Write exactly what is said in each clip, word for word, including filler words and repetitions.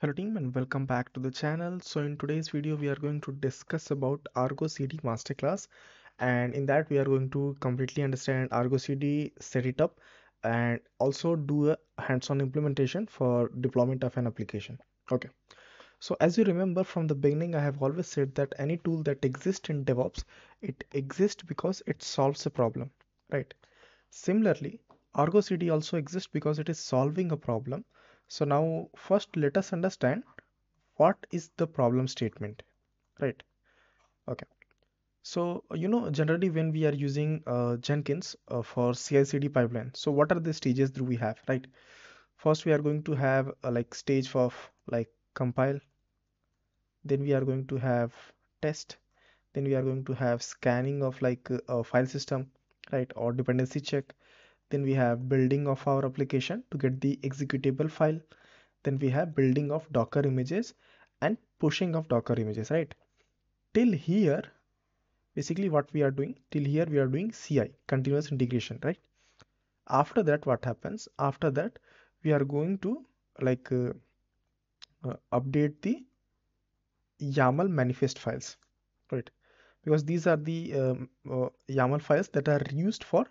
Hello team, and welcome back to the channel. So in today's video we are going to discuss about Argo C D masterclass, and in that we are going to completely understand Argo C D, set it up, and also do a hands-on implementation for deployment of an application. Okay, so as you remember from the beginning, I have always said that any tool that exists in DevOps, it exists because it solves a problem, right? Similarly, Argo C D also exists because it is solving a problem. So now first let us understand what is the problem statement, right? Okay, so you know generally when we are using uh, Jenkins uh, for C I C D pipeline, so what are the stages do we have, right? First we are going to have a, like stage of like compile, then we are going to have test, then we are going to have scanning of like a file system, right, or dependency check. Then we have building of our application to get the executable file. Then we have building of Docker images and pushing of Docker images, right? Till here, basically what we are doing, till here we are doing C I, continuous integration, right? After that, what happens? After that, we are going to like uh, uh, update the YAML manifest files, right? Because these are the um, uh, YAML files that are used for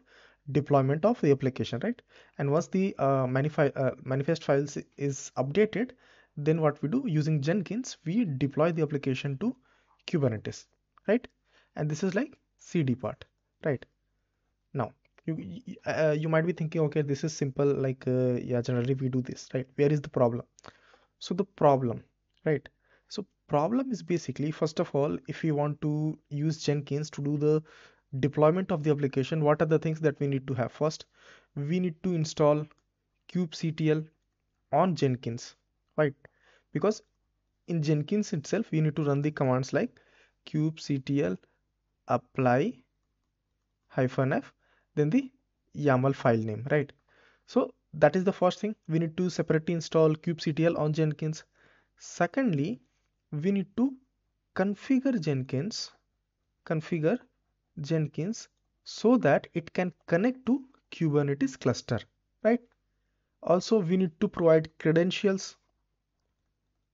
deployment of the application, right? And once the uh, manifest uh, manifest files is updated, then what we do using Jenkins, we deploy the application to Kubernetes, right? And this is like C D part, right? Now you uh, you might be thinking, okay, this is simple, like uh, yeah, generally we do this, right? Where is the problem? So the problem, right? So problem is basically, first of all, if you want to use Jenkins to do the deployment of the application, what are the things that we need to have? First, we need to install kubectl on Jenkins, right? Because in Jenkins itself we need to run the commands like kubectl apply hyphen f, then the YAML file name, right? So that is the first thing, we need to separately install kubectl on Jenkins. Secondly, we need to configure Jenkins configure Jenkins so that it can connect to Kubernetes cluster, right? Also we need to provide credentials.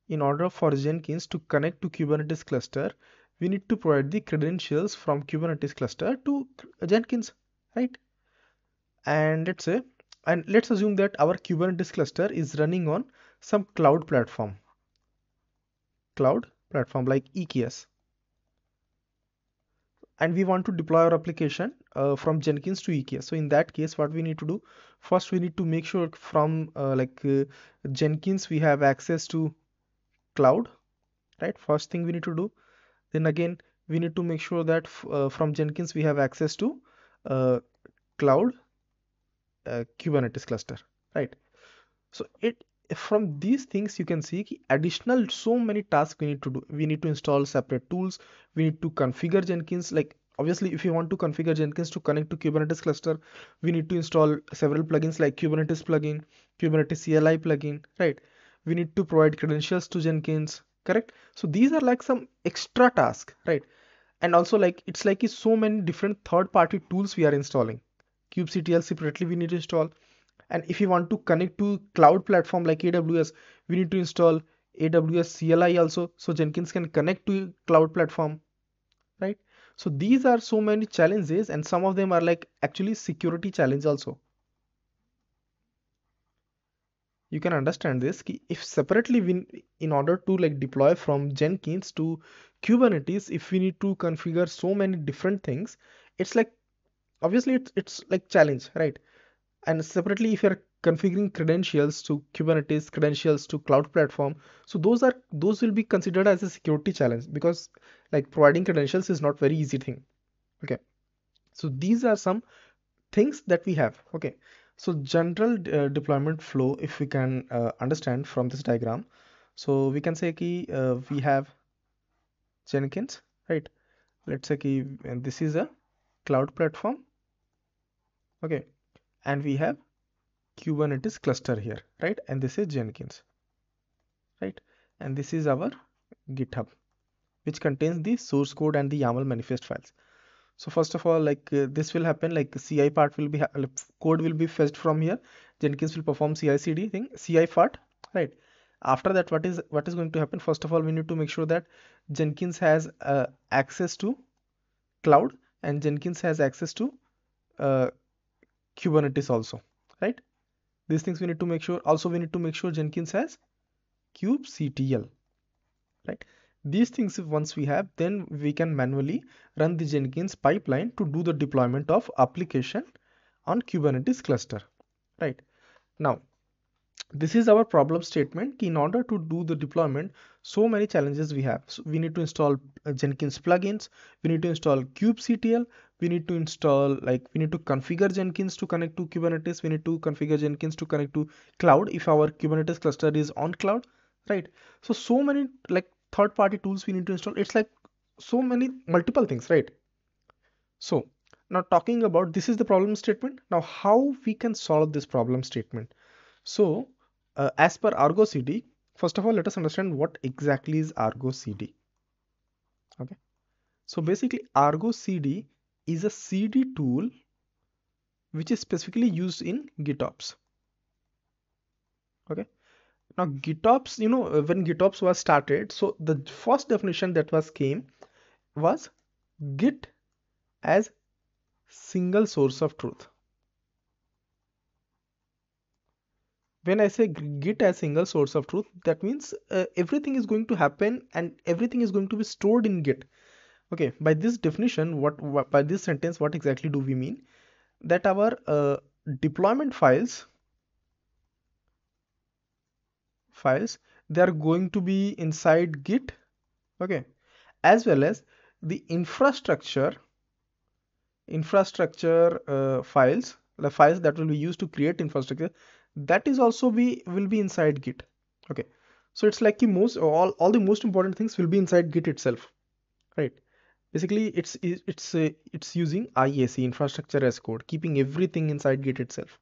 In order for Jenkins to connect to Kubernetes cluster, we need to provide the credentials from Kubernetes cluster to Jenkins, right? And let's say, and let's assume that our Kubernetes cluster is running on some cloud platform cloud platform like E K S, and we want to deploy our application uh, from Jenkins to E K S. So in that case, what we need to do, first we need to make sure from uh, like uh, Jenkins we have access to cloud, right? First thing we need to do. Then again we need to make sure that uh, from Jenkins we have access to uh, cloud uh, Kubernetes cluster, right? So it from these things you can see additional so many tasks we need to do. We need to install separate tools, we need to configure Jenkins, like obviously if you want to configure Jenkins to connect to Kubernetes cluster, we need to install several plugins like Kubernetes plugin, Kubernetes C L I plugin, right? We need to provide credentials to Jenkins, correct? So these are like some extra tasks, right? And also like it's like so many different third-party tools we are installing. kubectl separately we need to install. And if you want to connect to cloud platform like A W S, we need to install A W S C L I also, so Jenkins can connect to cloud platform, right? So these are so many challenges, and some of them are like actually security challenge also. You can understand this, if separately we, in order to like deploy from Jenkins to Kubernetes, if we need to configure so many different things, it's like obviously it's, it's like challenge, right? And separately if you're configuring credentials to Kubernetes, credentials to cloud platform, so those are those will be considered as a security challenge, because like providing credentials is not very easy thing. Okay, so these are some things that we have. Okay, so general uh, deployment flow, if we can uh, understand from this diagram, so we can say ki, uh, we have Jenkins, right? Let's say ki, and this is a cloud platform, okay, and we have Kubernetes cluster here, right? And this is Jenkins, right? And this is our GitHub, which contains the source code and the YAML manifest files. So first of all, like uh, this will happen, like C I part will be, code will be fetched from here. Jenkins will perform C I C D thing, C I part, right? After that, what is what is going to happen? First of all, we need to make sure that Jenkins has uh, access to cloud and Jenkins has access to uh, Kubernetes also, right? These things we need to make sure. Also, we need to make sure Jenkins has kubectl, right? These things once we have, then we can manually run the Jenkins pipeline to do the deployment of application on Kubernetes cluster, right? Now, this is our problem statement. In order to do the deployment, so many challenges we have. So we need to install Jenkins plugins, we need to install kubectl, we need to install, like, we need to configure Jenkins to connect to Kubernetes, we need to configure Jenkins to connect to cloud if our Kubernetes cluster is on cloud, right? So so many, like, third party tools we need to install. It's like so many multiple things, right? So now talking about, this is the problem statement. Now how we can solve this problem statement? So uh, as per Argo C D, first of all, let us understand what exactly is Argo C D. Okay, so basically Argo C D is a C D tool which is specifically used in GitOps. Okay, now GitOps, you know, when GitOps was started, so the first definition that was came was Git as single source of truth. When I say Git as single source of truth, that means uh, everything is going to happen and everything is going to be stored in Git. Okay, by this definition, what, what by this sentence, what exactly do we mean? That our uh, deployment files, files, they are going to be inside Git, okay, as well as the infrastructure, infrastructure uh, files, the files that will be used to create infrastructure, that is also be will be inside Git. Okay, so it's like the most all all the most important things will be inside Git itself, right? Basically it's it's uh, it's using I A C, infrastructure as code, keeping everything inside Git itself.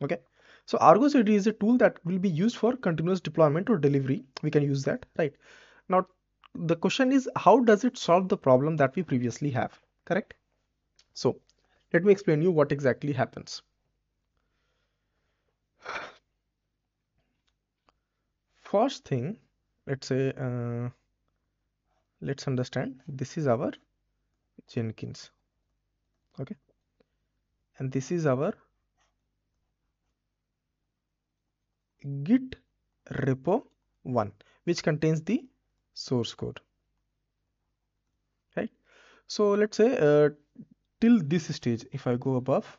Okay, so Argo C D is a tool that will be used for continuous deployment or delivery. We can use that, right? Now the question is, how does it solve the problem that we previously have? Correct? So let me explain you what exactly happens. First thing, let's say uh, let's understand this is our Jenkins, okay, and this is our Git repo one, which contains the source code, right? So let's say uh, till this stage, if I go above,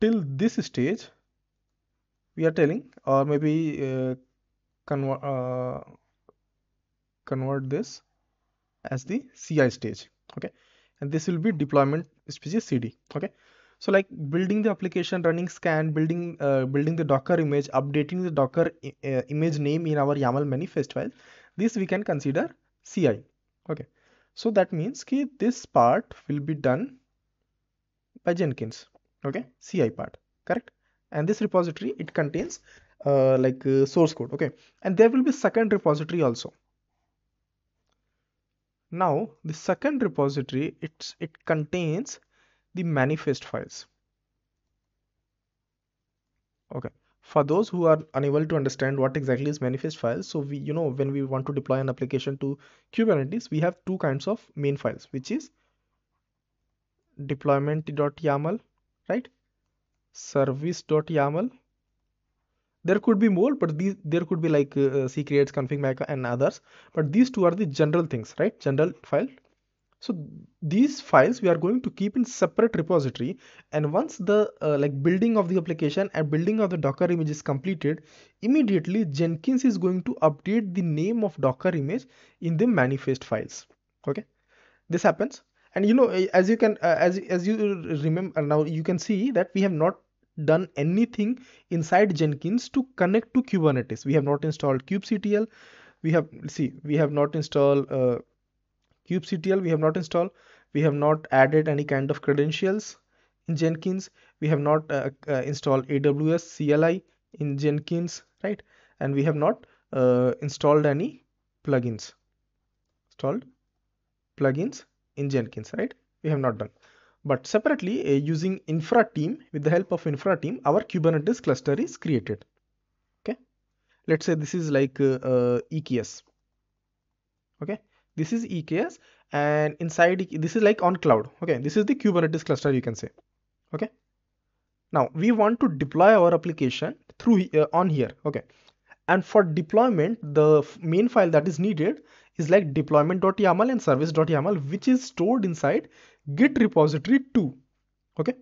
till this stage we are telling, or maybe uh, convert uh, convert this as the C I stage, okay, and this will be deployment species C D, okay. So like building the application, running scan, building uh, building the Docker image, updating the Docker uh, image name in our YAML manifest file, this we can consider C I, okay. So that means ki this part will be done by Jenkins, okay, C I part, correct? And this repository, it contains uh, like uh, source code, okay, and there will be second repository also. Now the second repository, it's it contains the manifest files, okay. For those who are unable to understand what exactly is manifest files, so we, you know, when we want to deploy an application to Kubernetes, we have two kinds of main files, which is deployment.yaml, right, service.yaml. There could be more, but these, there could be like uh, C creates, config maker and others, but these two are the general things, right, general file. So these files we are going to keep in separate repository, and once the uh, like building of the application and building of the Docker image is completed, immediately Jenkins is going to update the name of Docker image in the manifest files, okay. This happens. And you know, as you can uh, as, as you remember, now you can see that we have not done anything inside Jenkins to connect to Kubernetes. We have not installed kubectl, we have see we have not installed uh, kubectl, we have not installed, we have not added any kind of credentials in Jenkins, we have not uh, uh, installed A W S C L I in Jenkins, right? And we have not uh, installed any plugins, installed plugins in Jenkins, right? We have not done. But separately, uh, using infra team, with the help of infra team, our Kubernetes cluster is created. Okay, let's say this is like uh, uh, E K S. Okay, this is E K S, and inside this is like on cloud. Okay, this is the Kubernetes cluster, you can say. Okay, now we want to deploy our application through uh, on here. Okay, and for deployment, the main file that is needed is like deployment.yaml and service.yaml, which is stored inside Git repository two. Okay,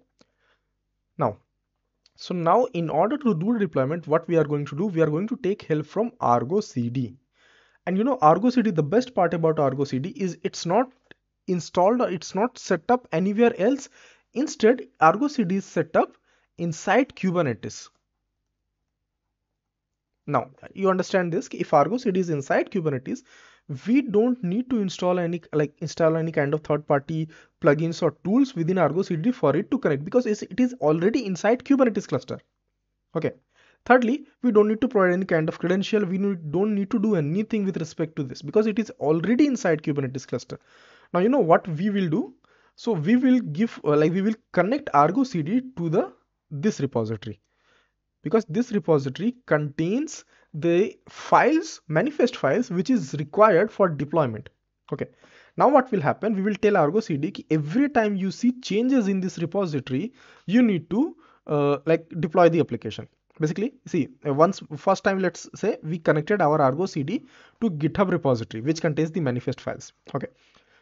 now so now in order to do the deployment, what we are going to do, we are going to take help from Argo C D. And you know, Argo C D, the best part about Argo C D is it's not installed or it's not set up anywhere else. Instead, Argo C D is set up inside Kubernetes. Now, you understand this, if Argo C D is inside Kubernetes, we don't need to install any like install any kind of third-party plugins or tools within Argo C D for it to connect, because it is already inside Kubernetes cluster. Okay. Thirdly, we don't need to provide any kind of credential. We don't need to do anything with respect to this because it is already inside Kubernetes cluster. Now, you know what we will do? So we will give uh, like we will connect Argo C D to the this repository, because this repository contains the files, manifest files, which is required for deployment. Okay. Now what will happen? We will tell Argo C D ki every time you see changes in this repository, you need to uh, like deploy the application. Basically, see, once first time, let's say we connected our Argo C D to GitHub repository, which contains the manifest files. Okay,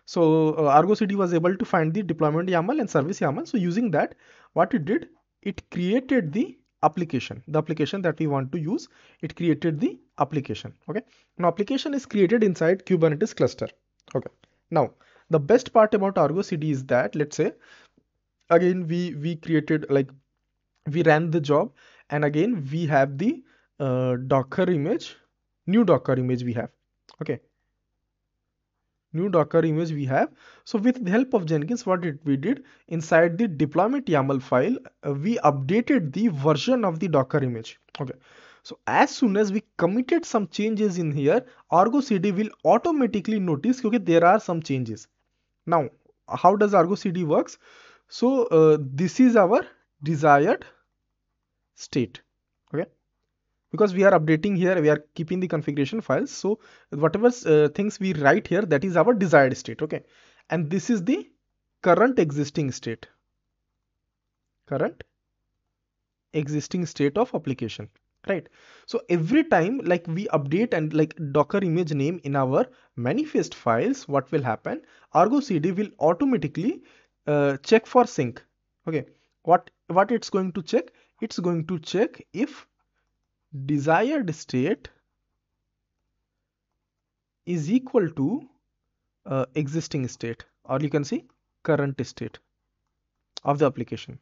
so uh, Argo C D was able to find the deployment YAML and service YAML. So using that, what it did, it created the application, the application that we want to use. It created the application. Okay, now application is created inside Kubernetes cluster. Okay, now the best part about Argo C D is that, let's say again we we created like we ran the job. And again, we have the uh, Docker image, new Docker image we have. Okay. New Docker image we have. So with the help of Jenkins, what did we did inside the deployment YAML file, uh, we updated the version of the Docker image. Okay. So as soon as we committed some changes in here, Argo C D will automatically notice, okay, there are some changes. Now, how does Argo C D works? So uh, this is our desired state. Okay, because we are updating here, we are keeping the configuration files, so whatever uh, things we write here, that is our desired state. Okay, and this is the current existing state, current existing state of application, right? So every time like we update and like Docker image name in our manifest files, what will happen, Argo C D will automatically uh, check for sync. Okay, what what it's going to check, it's going to check if desired state is equal to uh, existing state, or you can see current state of the application.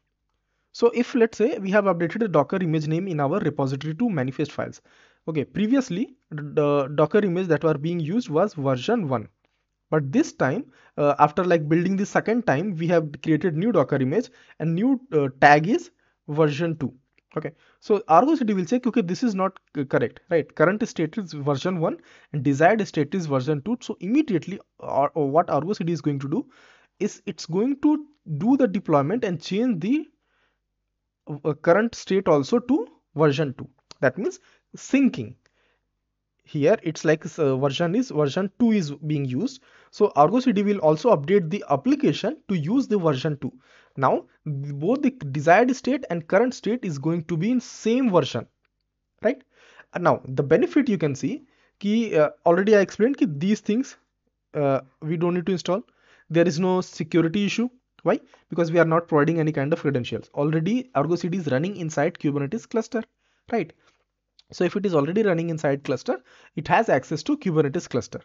So if let's say we have updated a Docker image name in our repository to manifest files. Okay, previously the Docker image that were being used was version one. But this time, uh, after like building the second time, we have created new Docker image and new uh, tag is version two. Okay, so Argo C D will check, okay, this is not correct, right? Current state is version one and desired state is version two. So immediately or, or what Argo C D is going to do is it's going to do the deployment and change the uh, current state also to version two. That means syncing. Here it's like uh, version is version two is being used, so Argo C D will also update the application to use the version two. Now both the desired state and current state is going to be in same version, right? And now the benefit you can see ki, uh, already I explained ki these things uh, we don't need to install. There is no security issue. Why? Because we are not providing any kind of credentials. Already Argo C D is running inside Kubernetes cluster, right? So if it is already running inside cluster, it has access to Kubernetes cluster.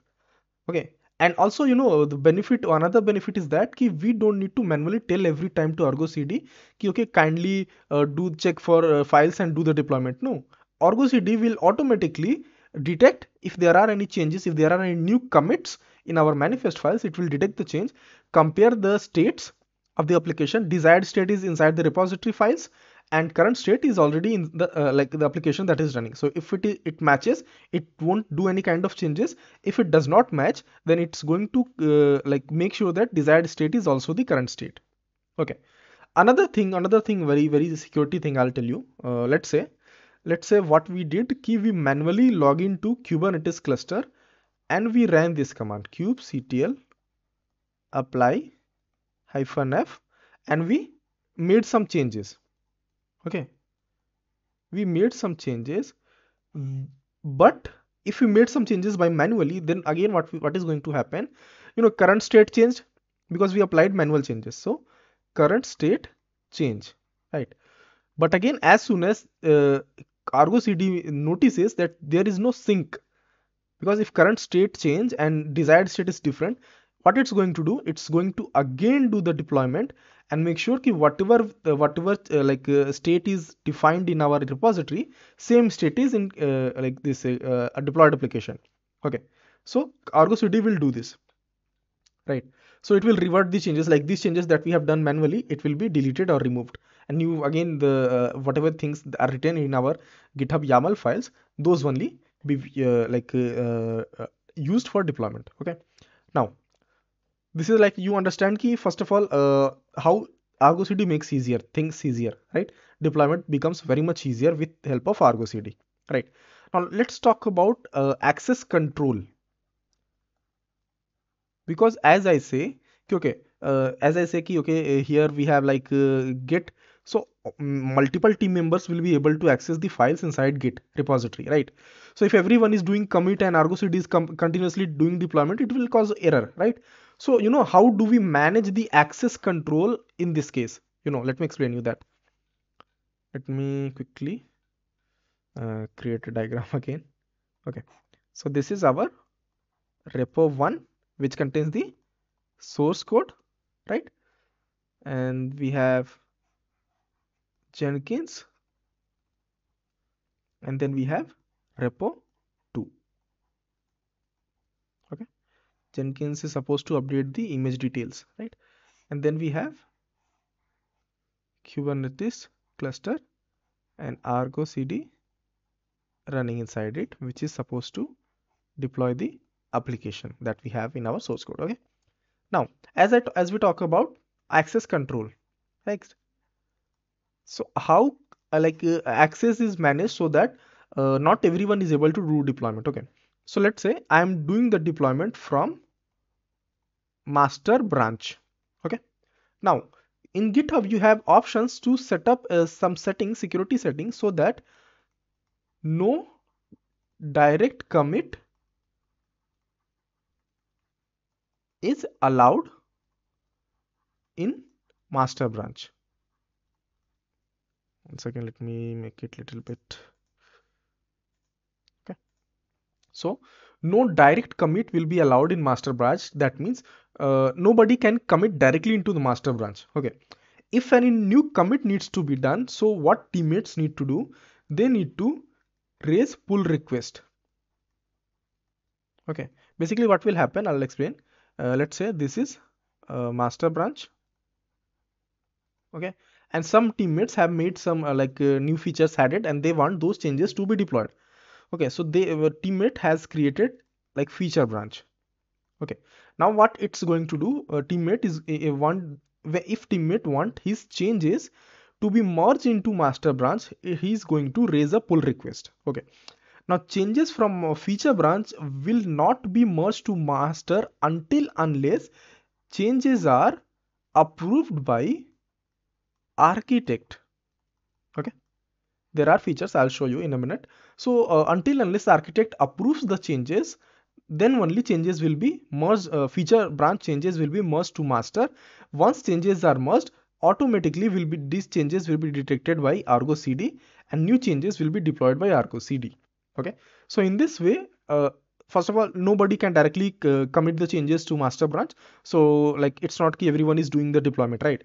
Okay, and also you know the benefit, another benefit is that ki we don't need to manually tell every time to Argo C D ki okay, kindly uh, do check for uh, files and do the deployment. No, Argo C D will automatically detect if there are any changes, if there are any new commits in our manifest files, it will detect the change, compare the states of the application. Desired state is inside the repository files and current state is already in the uh, like the application that is running. So if it is, it matches, it won't do any kind of changes. If it does not match, then it's going to uh, like make sure that desired state is also the current state. Okay, another thing, another thing very very security thing I'll tell you. Uh, let's say let's say what we did, ki we manually log into Kubernetes cluster and we ran this command kubectl apply hyphen f and we made some changes. Okay, we made some changes, but if we made some changes by manually, then again what what is going to happen, you know, current state changed because we applied manual changes. So current state change, right? But again, as soon as uh, Argo C D notices that there is no sync, because if current state change and desired state is different, what it's going to do, it's going to again do the deployment and make sure that whatever uh, whatever uh, like uh, state is defined in our repository, same state is in uh, like this uh, uh, deployed application. Okay, so Argo C D will do this, right? So it will revert the changes, like these changes that we have done manually, it will be deleted or removed, and you again the uh, whatever things are written in our GitHub YAML files, those only be uh, like uh, uh, used for deployment. Okay, now this is like you understand ki first of all uh, how Argo C D makes easier things easier, right? Deployment becomes very much easier with the help of Argo C D, right? Now let's talk about uh, access control. Because as I say, okay, uh, as I say, okay, here we have like uh, Git. So multiple team members will be able to access the files inside Git repository, right? So if everyone is doing commit and Argo C D is continuously doing deployment, it will cause error, right? So, you know, how do we manage the access control in this case? You know, let me explain you that. Let me quickly uh, create a diagram again. Okay, so this is our repo one, which contains the source code, right? And we have Jenkins, and then we have repo two. Okay, Jenkins is supposed to update the image details, right? And then we have Kubernetes cluster and Argo C D running inside it, which is supposed to deploy the application that we have in our source code. Okay, now as I as we talk about access control, right? So how uh, like uh, access is managed so that uh, not everyone is able to do deployment. Okay, so let's say I am doing the deployment from master branch. Okay, now in GitHub you have options to set up uh, some settings, security settings, so that no direct commit is allowed in master branch. One second, let me make it little bit. Okay, so no direct commit will be allowed in master branch. That means uh, nobody can commit directly into the master branch. Okay, if any new commit needs to be done, so what teammates need to do, they need to raise pull request. Okay, basically what will happen, I'll explain. Uh, let's say this is uh, master branch. Okay, and some teammates have made some uh, like uh, new features added, and they want those changes to be deployed. Okay, so the uh, teammate has created like feature branch. Okay, now what it's going to do, uh, teammate is uh, want if teammate want his changes to be merged into master branch, he's going to raise a pull request. Okay, now changes from feature branch will not be merged to master until unless changes are approved by architect. Okay, there are features I'll show you in a minute. So uh, until unless architect approves the changes, then only changes will be merged, uh, feature branch changes will be merged to master. Once changes are merged, automatically will be these changes will be detected by Argo C D and new changes will be deployed by Argo C D. Okay, so in this way, uh, first of all, nobody can directly uh, commit the changes to master branch. So like it's not that everyone is doing the deployment, right?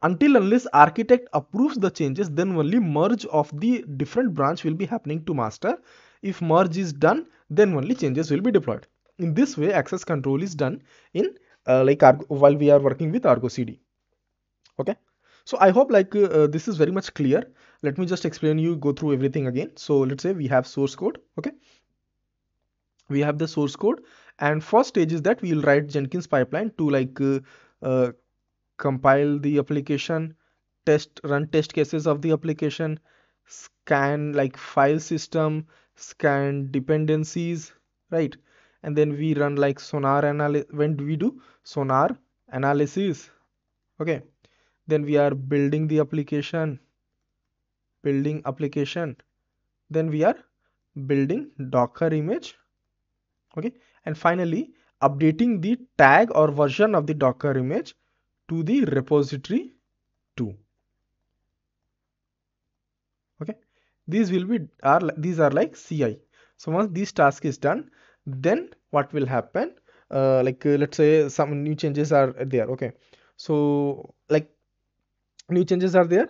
Until unless architect approves the changes, then only merge of the different branch will be happening to master. If merge is done, then only changes will be deployed. In this way, access control is done in uh, like Argo, while we are working with Argo C D. Okay, so I hope like uh, uh, this is very much clear. Let me just explain you, go through everything again. So let's say we have source code. Okay, we have the source code, and first stage is that we will write Jenkins pipeline to like uh, uh, compile the application, test, run test cases of the application, scan like file system, scan dependencies, right? And then we run like sonar analysis. When do we do sonar analysis? Okay, then we are building the application, building application. Then we are building Docker image. Okay, and finally updating the tag or version of the Docker image to the repository two. Okay, these will be are these are like C I. So once this task is done, then what will happen? Uh, like uh, let's say some new changes are there. Okay, so like new changes are there.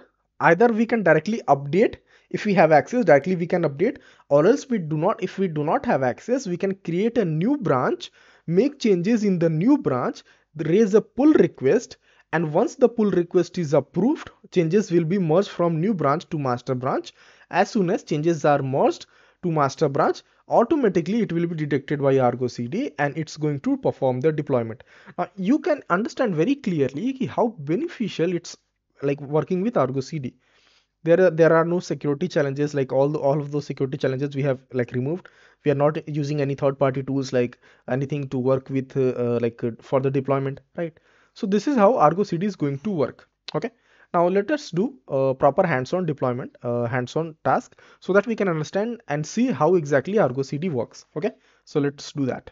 Either we can directly update if we have access, directly we can update, or else we do not. If we do not have access, we can create a new branch, make changes in the new branch, raise a pull request, and once the pull request is approved, changes will be merged from new branch to master branch. As soon as changes are merged to master branch, automatically it will be detected by Argo C D and it's going to perform the deployment. Now you can understand very clearly how beneficial it's like working with Argo C D. There are, there are no security challenges, like all the, all of those security challenges we have like removed. We are not using any third party tools like anything to work with uh, uh, like uh, for the deployment, right? So this is how Argo C D is going to work. Okay, now let us do a proper hands-on deployment, uh, hands-on task, so that we can understand and see how exactly Argo C D works. Okay, so let's do that.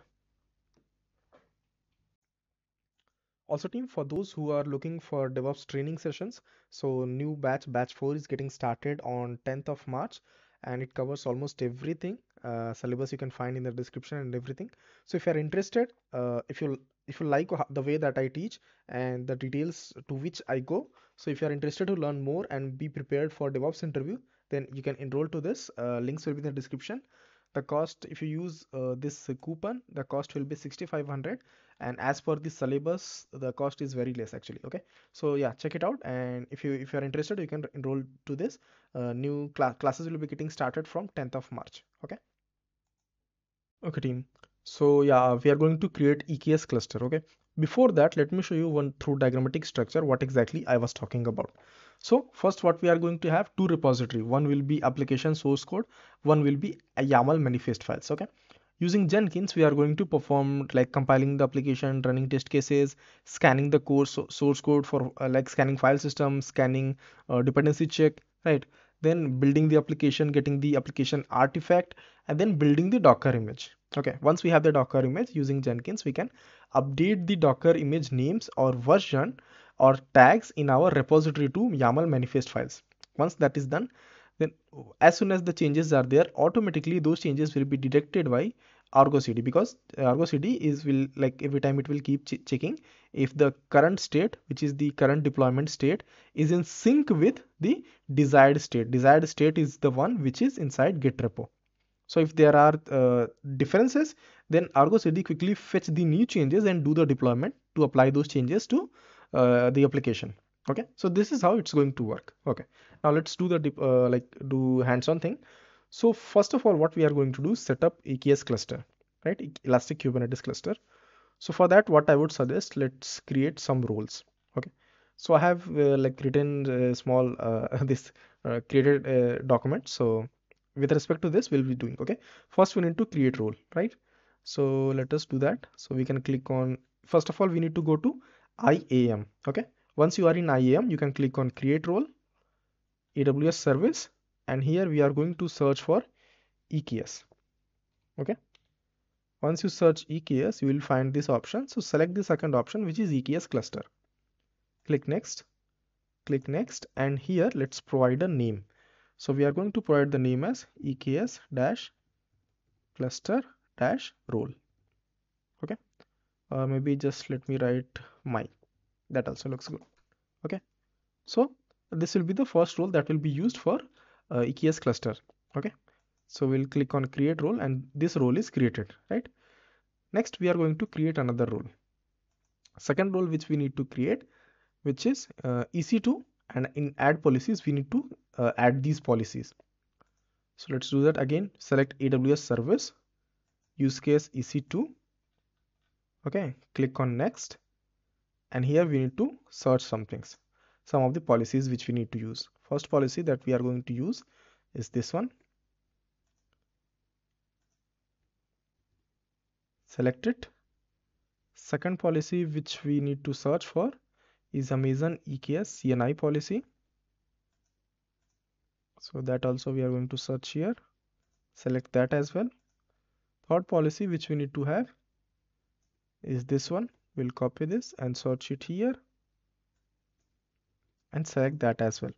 Also team, for those who are looking for DevOps training sessions, so new batch, batch four is getting started on tenth of March and it covers almost everything. Uh, syllabus you can find in the description and everything. So if you are interested, uh, if you if you like the way that I teach and the details to which I go, so if you are interested to learn more and be prepared for DevOps interview, then you can enroll to this. Uh, links will be in the description. The cost, if you use uh, this coupon, the cost will be sixty-five hundred, and as per the syllabus the cost is very less actually. Okay, so yeah, check it out, and if you if you are interested you can enroll to this. Uh, new cl classes will be getting started from tenth of March. Okay, okay team, so yeah, we are going to create E K S cluster. Okay, before that let me show you one through diagrammatic structure what exactly I was talking about. So first what we are going to have two repository, one will be application source code, one will be a YAML manifest files. Okay, using Jenkins we are going to perform like compiling the application, running test cases, scanning the core so source code for uh, like scanning file system, scanning uh, dependency check, right? Then building the application, getting the application artifact, and then building the Docker image. Okay, once we have the Docker image, using Jenkins we can update the Docker image names or version or tags in our repository to YAML manifest files. Once that is done, then as soon as the changes are there, automatically those changes will be detected by Argo C D, because Argo C D is will like every time it will keep ch checking if the current state, which is the current deployment state, is in sync with the desired state. Desired state is the one which is inside Git repo. So if there are uh, differences, then Argo C D quickly fetch the new changes and do the deployment to apply those changes to uh, the application. Okay, so this is how it's going to work. Okay, now let's do the dip, uh, like do hands-on thing. So first of all, what we are going to do, set up E K S cluster, right? Elastic Kubernetes cluster. So for that, what I would suggest, let's create some roles. Okay, so I have uh, like written uh, small uh, this uh, created uh, document. So with respect to this, we'll be doing. Okay, first we need to create role, right? So let us do that. So we can click on. First of all, we need to go to I A M. Okay. Once you are in I A M, you can click on create role, A W S service, and here we are going to search for E K S. Okay. Once you search E K S, you will find this option. So select the second option, which is E K S cluster. Click next, click next, and here let's provide a name. So we are going to provide the name as E K S dash cluster dash role. Okay. Uh, maybe just let me write my. That also looks good. Okay, so this will be the first role that will be used for uh, E K S cluster. Okay, so we'll click on create role and this role is created, right? Next we are going to create another role, second role which we need to create, which is uh, E C two, and in add policies we need to uh, add these policies. So let's do that again. Select A W S service, use case E C two. Okay, click on next. And here we need to search some things, some of the policies which we need to use. First policy that we are going to use is this one. Select it. Second policy which we need to search for is Amazon E K S C N I policy. So that also we are going to search here. Select that as well. Third policy which we need to have is this one. We'll copy this and search it here and select that as well.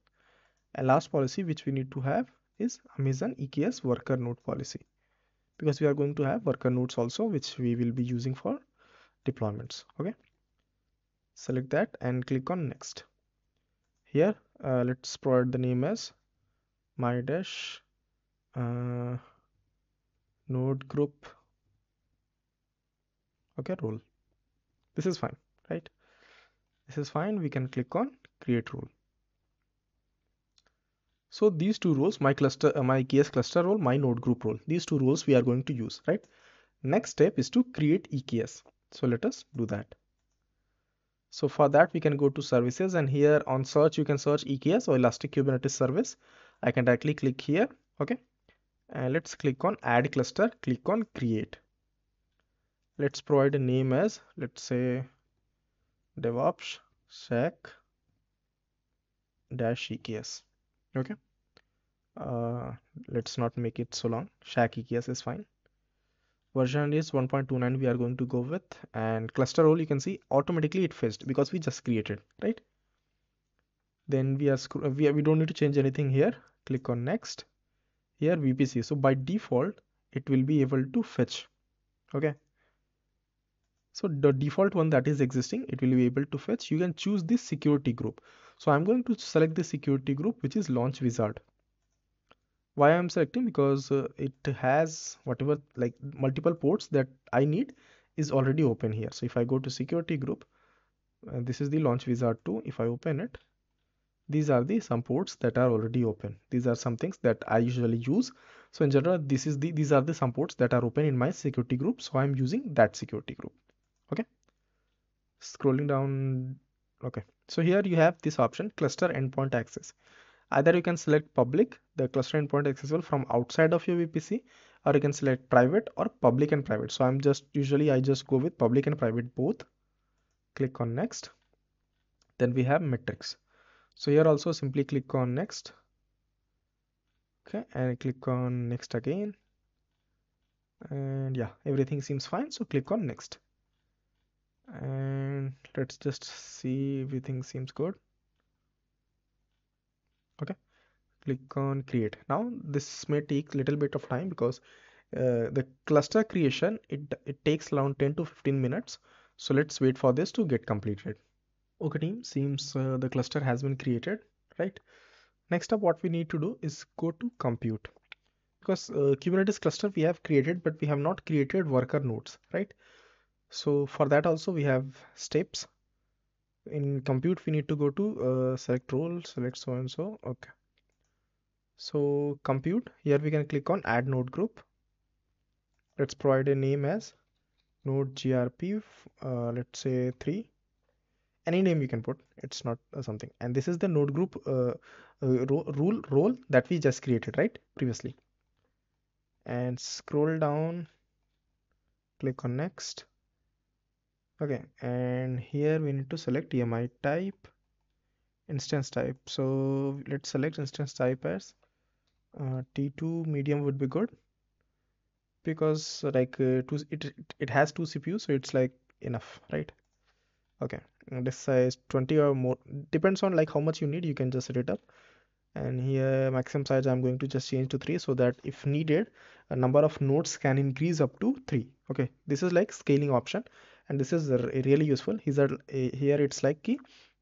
And last policy which we need to have is Amazon E K S worker node policy, because we are going to have worker nodes also, which we will be using for deployments. Okay, select that and click on next. Here uh, let's provide the name as my dash uh, node group. Okay, role. This is fine, right? This is fine. We can click on create role. So these two roles, my cluster, uh, my E K S cluster role, my node group role, these two roles we are going to use, right? Next step is to create E K S. So let us do that. So for that, we can go to services, and here on search, you can search E K S or Elastic Kubernetes Service. I can directly click here. Okay. And let's click on add cluster, click on create. Let's provide a name as, let's say, DevOps sec dash E K S. Okay, uh, let's not make it so long. Shack E K S is fine. Version is one point two nine we are going to go with, and cluster role, you can see automatically it fetched because we just created, right? Then we are, we, are, we don't need to change anything here. Click on next. Here V P C. So by default, it will be able to fetch. Okay. So the default one that is existing, it will be able to fetch. You can choose this security group. So I'm going to select the security group, which is Launch Wizard. Why I'm selecting? Because uh, it has whatever like multiple ports that I need is already open here. So if I go to security group, uh, this is the Launch Wizard two. If I open it, these are the some ports that are already open. These are some things that I usually use. So in general, this is the these are the some ports that are open in my security group. So I'm using that security group. Okay. Scrolling down. Okay. So here you have this option, cluster endpoint access. Either you can select public, the cluster endpoint accessible from outside of your V P C, or you can select private or public and private. So I'm just usually I just go with public and private both. Click on next. Then we have metrics. So here also simply click on next. Okay, and click on next again. And yeah, everything seems fine. So click on next. And let's just see, everything seems good. Okay, click on create. Now this may take little bit of time because uh, the cluster creation, it, it takes around ten to fifteen minutes. So let's wait for this to get completed. Okay team, seems uh, the cluster has been created, right? Next up, what we need to do is go to compute, because uh, Kubernetes cluster we have created, but we have not created worker nodes, right? So for that also we have steps. In compute we need to go to uh, select role, select so and so. Okay, so compute, here we can click on add node group. Let's provide a name as node grp, uh, let's say three. Any name you can put, it's not uh, something. And this is the node group uh, uh, ro rule role that we just created, right, previously. And scroll down, click on next. Okay, and here we need to select E M I type, instance type. So let's select instance type as uh, T two medium would be good, because like uh, two, it, it has two C P Us, so it's like enough, right? Okay, and this size twenty or more, depends on like how much you need, you can just set it up. And here maximum size I'm going to just change to three, so that if needed, a number of nodes can increase up to three. Okay, this is like scaling option. And this is really useful. Here it's like key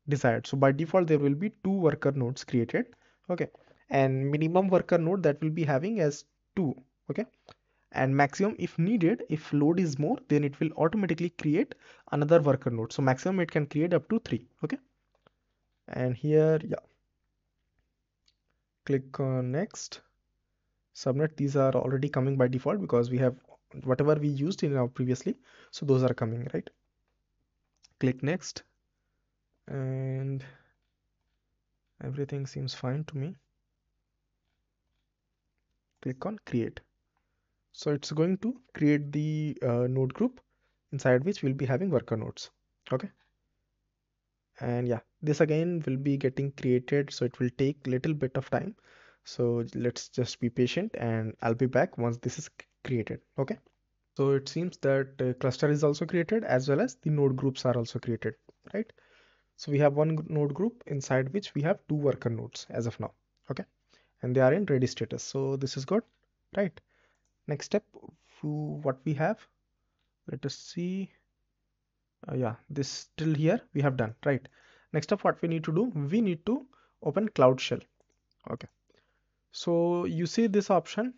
desired. So by default, there will be two worker nodes created. Okay. And minimum worker node that will be having as two. Okay. And maximum, if needed, if load is more, then it will automatically create another worker node. So maximum it can create up to three. Okay. And here, yeah. Click on next. Subnet, these are already coming by default because we have whatever we used in our previously, so those are coming, right? Click next, and everything seems fine to me. click on create. So it's going to create the uh, node group inside which we'll be having worker nodes. Okay. And yeah, this again will be getting created. So it will take little bit of time. So let's just be patient and I'll be back once this is created. Okay. So it seems that uh, cluster is also created as well as the node groups are also created, right? So we have one node group inside which we have two worker nodes as of now. Okay. And they are in ready status. So this is good, right? Next step, what we have, let us see. Uh, yeah, this still here we have done, right? Next up, what we need to do, we need to open CloudShell. Okay. So you see this option,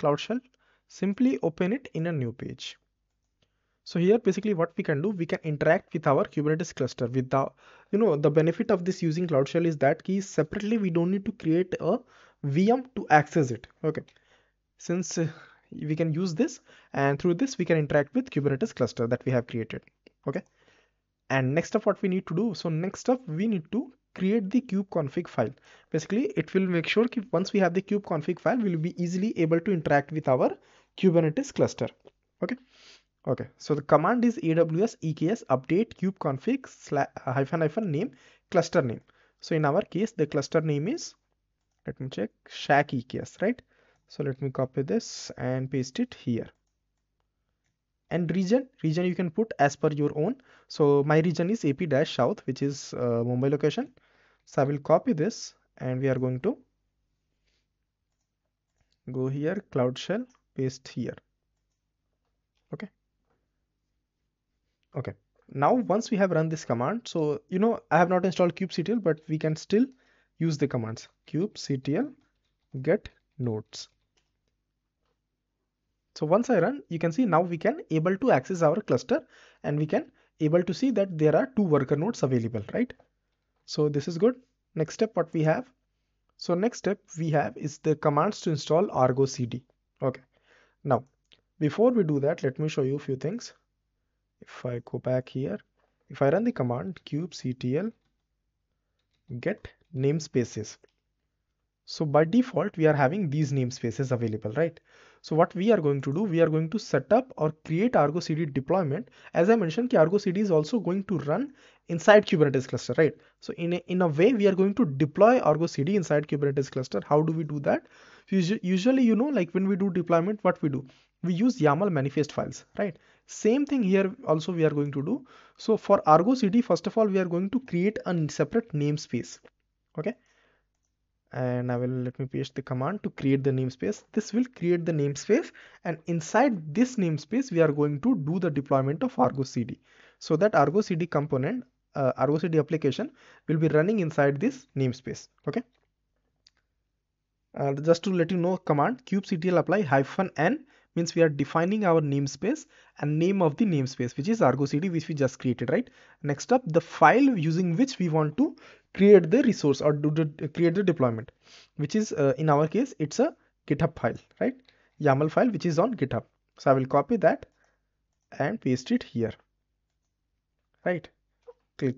CloudShell, simply open it in a new page. So here basically what we can do, we can interact with our Kubernetes cluster without, you know, the benefit of this using CloudShell is that key separately, we don't need to create a V M to access it. Okay. Since uh, we can use this and through this we can interact with Kubernetes cluster that we have created. Okay. And next up what we need to do. So next up we need to create the kubeconfig file. Basically it will make sure that once we have the kubeconfig file, we will be easily able to interact with our Kubernetes cluster. Okay. Okay. So the command is A W S E K S update kubeconfig hyphen hyphen name cluster name. So in our case the cluster name is, let me check, shack E K S, right? So let me copy this and paste it here. And region, region you can put as per your own. So my region is A P dash south, which is uh, Mumbai location. So I will copy this and we are going to go here, CloudShell, paste here. Okay. Okay. Now once we have run this command, so you know I have not installed kubectl, but we can still use the commands kubectl get nodes. So once I run, you can see now we can able to access our cluster and we can able to see that there are two worker nodes available, right? So this is good. Next step what we have. So next step we have is the commands to install Argo C D. Okay. Now before we do that, let me show you a few things. If I go back here, if I run the command kubectl get namespaces. So by default, we are having these namespaces available, right? So what we are going to do, we are going to set up or create Argo C D deployment. As I mentioned, Argo C D is also going to run inside Kubernetes cluster, right? So in a, in a way, we are going to deploy Argo C D inside Kubernetes cluster. How do we do that? Usually, you know, like when we do deployment, what we do? We use YAML manifest files, right? Same thing here also we are going to do. So for Argo C D, first of all, we are going to create a separate namespace, okay? And I will let me paste the command to create the namespace. This will create the namespace and inside this namespace we are going to do the deployment of Argo C D, so that Argo C D component, uh, Argo C D application will be running inside this namespace. Okay. Uh, just to let you know, command kubectl apply hyphen n means we are defining our namespace and name of the namespace, which is Argo C D, which we just created, right? Next up, the file using which we want to create the resource or do the, create the deployment, which is uh, in our case, it's a GitHub file, right? YAML file, which is on GitHub. So I will copy that and paste it here, right? Click.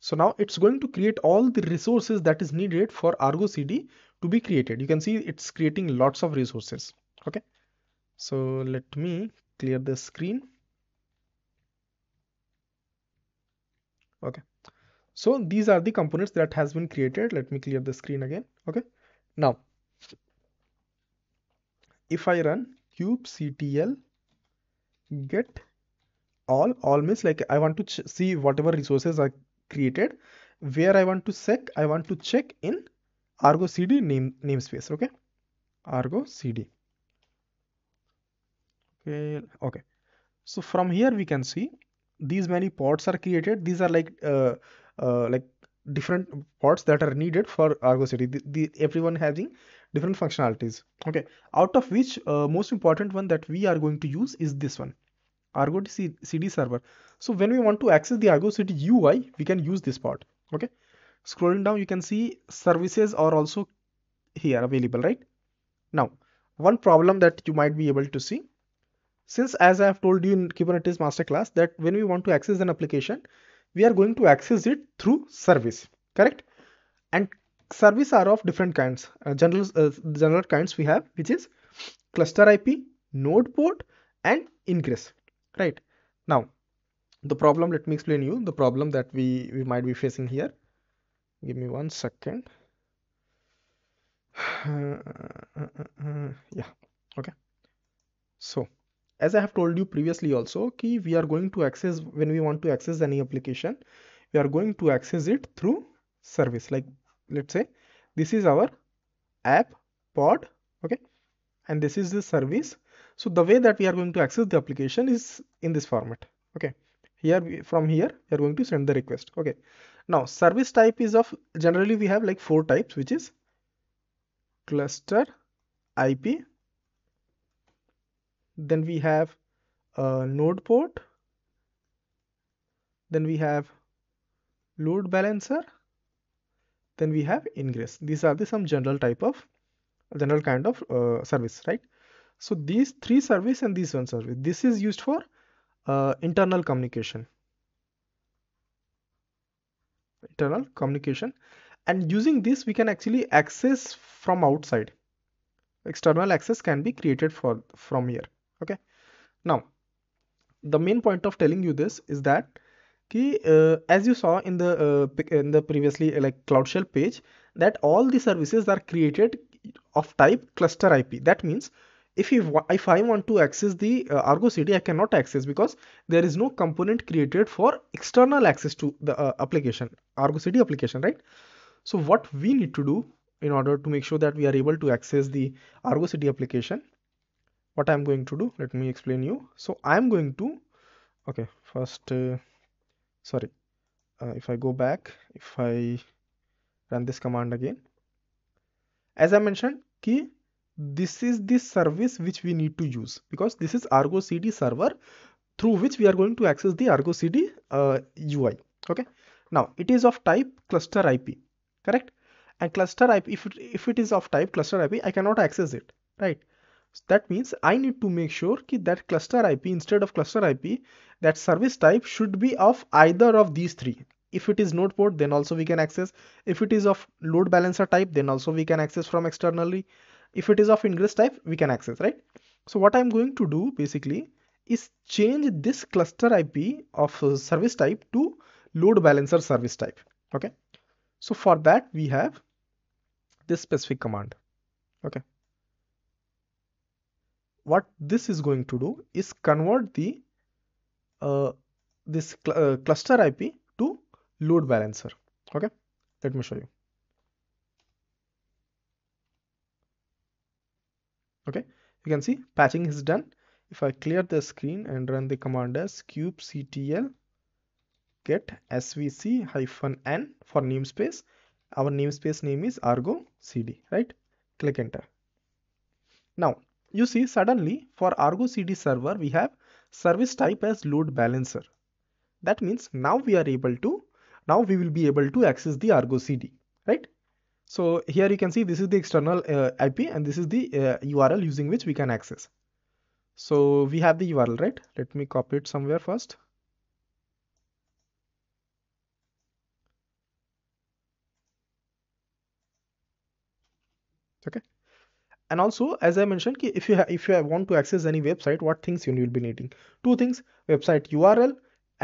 So now it's going to create all the resources that is needed for Argo C D to be created. You can see it's creating lots of resources. Okay. So let me clear the screen. Okay. So these are the components that has been created. Let me clear the screen again. Okay. Now, if I run kubectl get all, all means like I want to see whatever resources are created, where I want to check, I want to check in Argo C D name, namespace. Okay. Argo C D. Okay, so from here we can see these many pods are created. These are like uh, uh, like different pods that are needed for Argo C D. The, the, everyone having different functionalities. Okay, out of which uh, most important one that we are going to use is this one, Argo C D server. So when we want to access the Argo C D U I, we can use this pod. Okay, scrolling down you can see services are also here available, right? Now, one problem that you might be able to see, since as I have told you in Kubernetes masterclass that when we want to access an application, we are going to access it through service, correct? And Service are of different kinds. Uh, general uh, general kinds we have, which is cluster I P, node port, and ingress. Right now, the problem. Let me explain you the problem that we we might be facing here. Give me one second. Uh, uh, uh, yeah. Okay. So, as I have told you previously also, ki we are going to access when we want to access any application, we are going to access it through service. Like, let's say this is our app pod, okay, and this is the service. So the way that we are going to access the application is in this format, okay. Here we, from here we are going to send the request, okay. Now service type is of, generally we have like four types, which is cluster I P, then we have uh, node port, then we have load balancer, then we have ingress. These are the some general type of general kind of uh, service, right? So these three service and this one service, this is used for uh, internal communication internal communication and using this we can actually access from outside. External access can be created for from here, okay. Now the main point of telling you this is that Uh, as you saw in the uh, in the previously uh, like CloudShell page, that all the services are created of type cluster I P. That means if you if I want to access the uh, Argo C D, I cannot access because there is no component created for external access to the uh, application, Argo C D application, right? So what we need to do in order to make sure that we are able to access the Argo C D application, what I'm going to do, let me explain you. So I'm going to, okay, first. Uh, Sorry, uh, if I go back, if I run this command again, as I mentioned, ki this is the service which we need to use because this is Argo C D server through which we are going to access the Argo C D uh, U I. Okay. Now it is of type cluster I P, correct? And cluster I P, if it, if it is of type cluster I P, I cannot access it, right? So that means I need to make sure ki that cluster I P, instead of cluster I P, that service type should be of either of these three. If it is node port, then also we can access. If it is of load balancer type, then also we can access from externally. If it is of ingress type, we can access, right? So what I'm going to do basically is change this cluster I P of service type to load balancer service type, okay? So for that we have this specific command, okay? What this is going to do is convert the uh, this cl uh, cluster I P to load balancer, okay. Let me show you, okay. You can see patching is done. If I clear the screen and run the command as kubectl get svc hyphen n for namespace, our namespace name is Argo C D, right? Click enter. Now you see suddenly for Argo C D server we have service type as load balancer. That means now we are able to, now we will be able to access the Argo C D, right? So here you can see this is the external uh, I P and this is the uh, U R L using which we can access. So we have the U R L, right? Let me copy it somewhere first. Okay. And also, as I mentioned, if you if you want to access any website, what things you will be needing? Two things: website U R L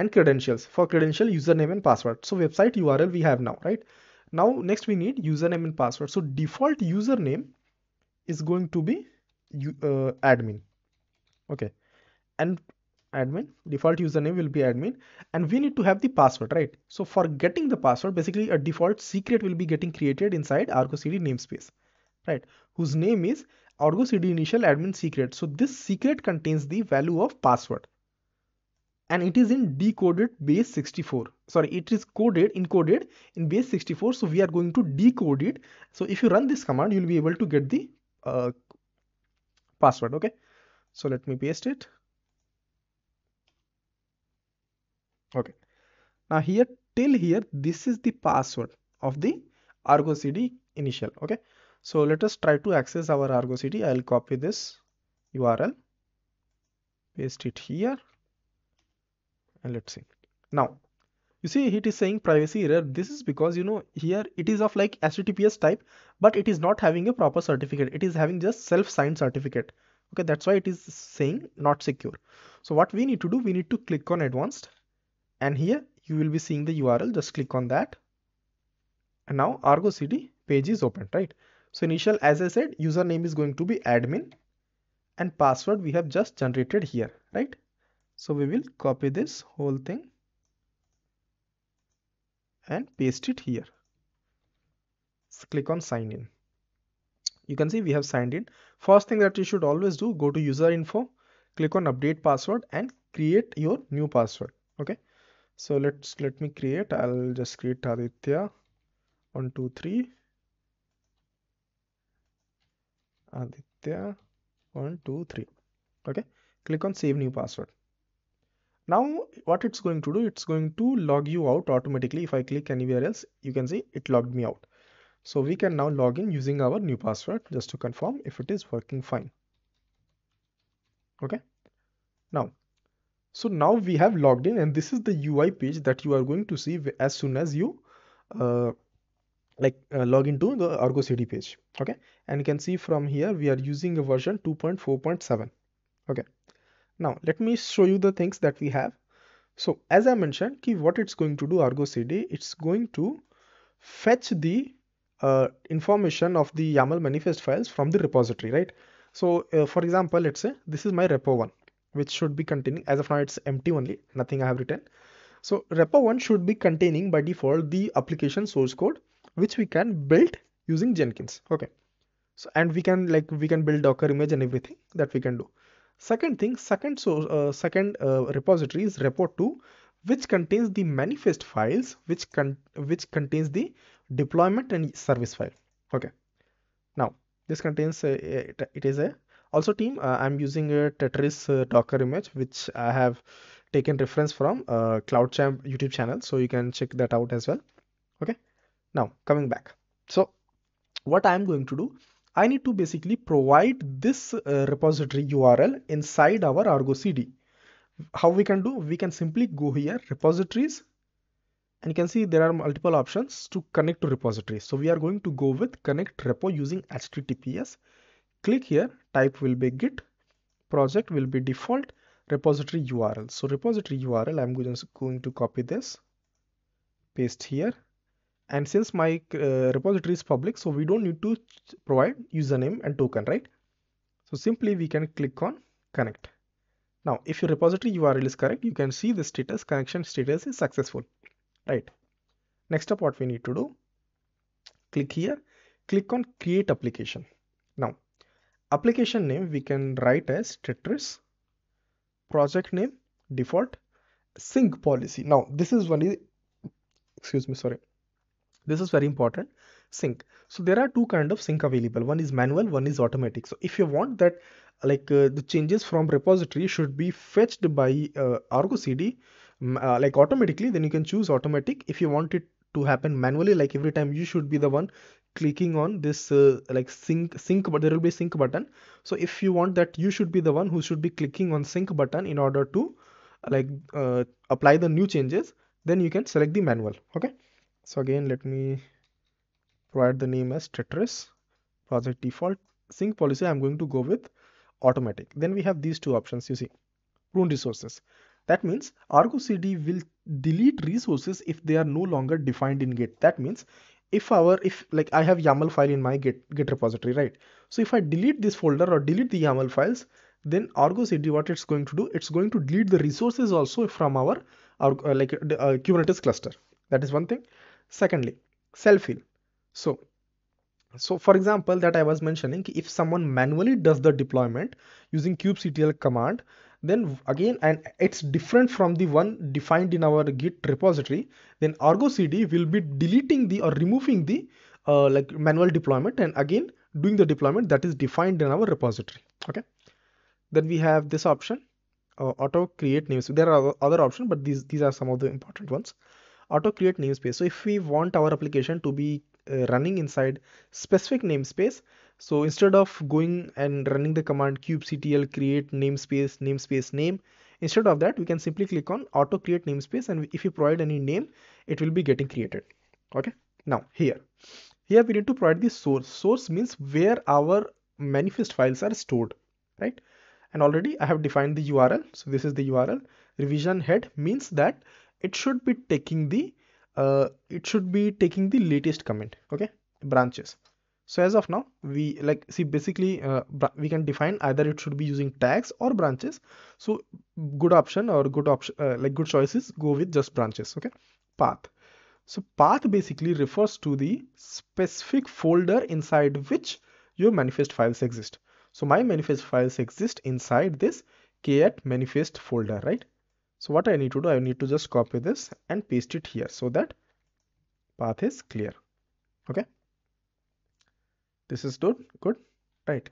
and credentials. For credential, username and password. So website U R L we have now, right? Now next we need username and password. So default username is going to be uh, admin, okay? And admin default username will be admin, and we need to have the password, right? So for getting the password, basically a default secret will be getting created inside Argo C D namespace, right, whose name is Argo C D initial admin secret. So this secret contains the value of password and it is in decoded base sixty-four. Sorry, it is coded encoded in base sixty-four. So we are going to decode it. So if you run this command, you'll be able to get the uh, password. Okay, so let me paste it. Okay, now here till here, this is the password of the Argo C D initial. Okay. So let us try to access our Argo C D. I'll copy this U R L, paste it here, and let's see. Now You see, it is saying privacy error. This is because, you know, here it is of like H T T P S type, but it is not having a proper certificate. It is having just self-signed certificate. Okay, that's why it is saying not secure. So what we need to do, we need to click on advanced, and here you will be seeing the U R L. Just click on that, and now Argo C D page is opened, right? So initial, as I said, username is going to be admin, and password we have just generated here, right? So we will copy this whole thing and paste it here. Let's click on sign in. You can see we have signed in. First thing that you should always do, go to user info, click on update password and create your new password. Okay, so let's let me create. I'll just create Aditya one two three, Aditya one two three. Okay, click on save new password. Now what it's going to do, it's going to log you out automatically. If I click anywhere else, you can see it logged me out. So we can now log in using our new password just to confirm if it is working fine. Okay, now so now we have logged in, and this is the U I page that you are going to see as soon as you uh, like uh, log into the Argo C D page. Okay, and you can see from here we are using a version two point four point seven. Okay, now let me show you the things that we have. So as I mentioned, ki what it's going to do, Argo C D, it's going to fetch the Uh, information of the YAML manifest files from the repository, right? So uh, for example, let's say this is my repo one, which should be containing, as of now it's empty only, nothing I have written. So repo one should be containing by default the application source code, which we can build using Jenkins. Okay, so and we can like we can build Docker image and everything that we can do. Second thing, second so uh, second uh, repository is repo two, which contains the manifest files, which con which contains the deployment and service file. Okay, now this contains a, a, it is a also team. uh, I'm using a Tetris uh, Docker image, which I have taken reference from uh, CloudShell YouTube channel, so you can check that out as well. Okay, now coming back, so what I'm going to do, I need to basically provide this uh, repository U R L inside our Argo C D. How we can do, we can simply go here, repositories, and you can see there are multiple options to connect to repositories. So we are going to go with connect repo using H T T P S. Click here, type will be git, project will be default, repository U R L. So repository U R L, I'm just going to copy this, paste here. And since my uh, repository is public, so we don't need to provide username and token, right? So simply we can click on connect. Now, if your repository U R L is correct, you can see the status, connection status is successful. Right, next up what we need to do, click here, click on create application. Now application name we can write as Tetris, project name default, sync policy. Now this is one, excuse me, sorry, this is very important, sync. So there are two kind of sync available, one is manual, one is automatic. So if you want that like uh, the changes from repository should be fetched by uh, Argo C D Uh, like automatically, then you can choose automatic. If you want it to happen manually, like every time you should be the one clicking on this uh, like sync sync but there will be sync button. So if you want that, you should be the one who should be clicking on sync button in order to like uh, apply the new changes, then you can select the manual. Okay, so again let me provide the name as Tetris, project default, sync policy I'm going to go with automatic. Then we have these two options, you see, prune resources. That means Argo C D will delete resources if they are no longer defined in Git. That means if our if like I have YAML file in my Git Git repository, right? So if I delete this folder or delete the YAML files, then Argo C D, what it's going to do, it's going to delete the resources also from our, our uh, like uh, Kubernetes cluster. That is one thing. Secondly, self-heal. So so for example, that I was mentioning, if someone manually does the deployment using kubectl command, then again, and it's different from the one defined in our Git repository, then Argo C D will be deleting the or removing the uh, like manual deployment and again doing the deployment that is defined in our repository. Okay, then we have this option, uh, auto create namespace. There are other options, but these these are some of the important ones. Auto create namespace. So if we want our application to be uh, running inside specific namespace, so instead of going and running the command kubectl create namespace namespace name, Instead of that, we can simply click on auto create namespace, and if you provide any name, it will be getting created. Okay, now here here we need to provide the source. Source means where our manifest files are stored, right? And already I have defined the U R L, so this is the U R L. Revision head means that it should be taking the uh, it should be taking the latest comment. Okay, branches. So as of now, we like see basically uh, we can define either it should be using tags or branches. So good option or good option uh, like good choices go with just branches. Okay, path. So path basically refers to the specific folder inside which your manifest files exist. So my manifest files exist inside this cat manifest folder, right? So what I need to do, I need to just copy this and paste it here so that path is clear. Okay, this is good, good, right?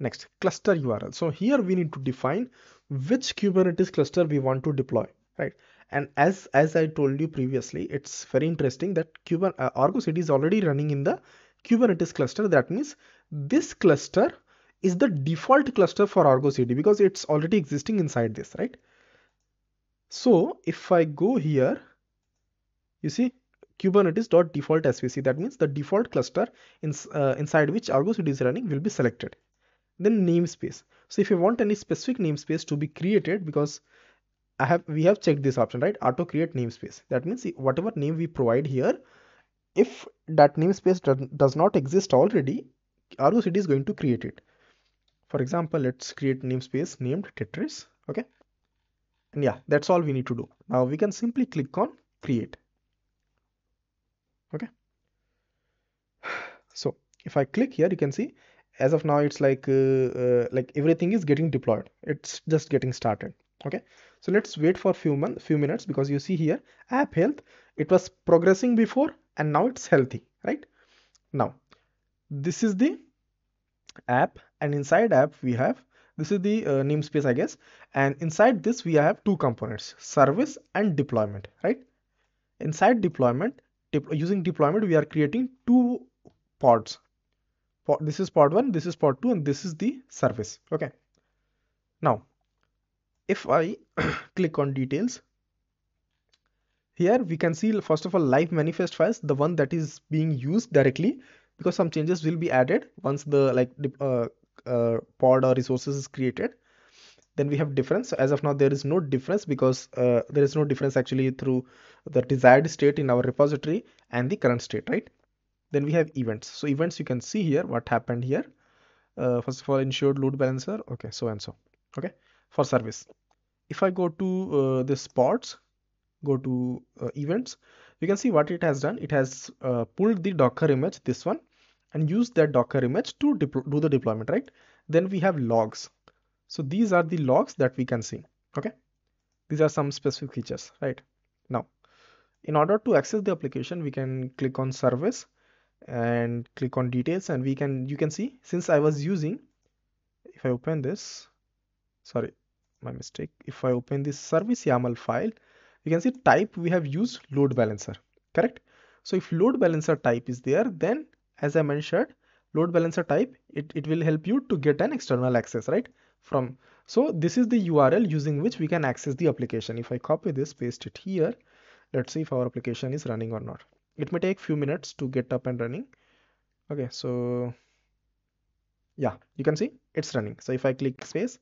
Next, cluster U R L. So here we need to define which Kubernetes cluster we want to deploy, right? And as as I told you previously, it's very interesting that Kuber, uh, Argo C D is already running in the Kubernetes cluster. That means this cluster is the default cluster for Argo C D because it's already existing inside this, right? So if I go here, you see kubernetes.default S V C, that means the default cluster in, uh, inside which Argo C D is running will be selected. Then namespace. So if you want any specific namespace to be created, because I have we have checked this option, right? Auto create namespace. That means whatever name we provide here, if that namespace does not exist already, Argo C D is going to create it. For example, let's create namespace named Tetris. Okay, and yeah, that's all we need to do. Now we can simply click on create. Okay, so if I click here, you can see as of now it's like uh, uh, like everything is getting deployed. It's just getting started. Okay, so let's wait for few months, few minutes, because you see here app health, it was progressing before and now it's healthy, right? Now this is the app, and inside app we have, this is the uh, namespace, I guess, and inside this we have two components, service and deployment, right? Inside deployment, dep using deployment, we are creating two pods. Pod, this is pod one, this is pod two, and this is the service. Okay, now if I click on details, here we can see first of all live manifest files, the one that is being used directly, because some changes will be added once the like uh, uh, pod or resources is created. Then we have difference. So as of now there is no difference because uh, there is no difference actually through the desired state in our repository and the current state, right? Then we have events. So events, you can see here what happened here. Uh, first of all, ensured load balancer, okay, so and so. Okay, for service, if I go to uh, this pods, go to uh, events, you can see what it has done. It has uh, pulled the Docker image, this one, and used that Docker image to do the deployment, right? Then we have logs. So these are the logs that we can see. Okay, these are some specific features, right? Now in order to access the application, we can click on service and click on details, and we can, you can see, since I was using, if I open this, sorry, my mistake, if I open this service YAML file, you can see type we have used load balancer, correct? So if load balancer type is there, then as I mentioned, load balancer type, it, it will help you to get an external access, right? From, so this is the U R L using which we can access the application. If I copy this, paste it here, let's see if our application is running or not. It may take few minutes to get up and running. Okay, so yeah, you can see it's running. So if I click space,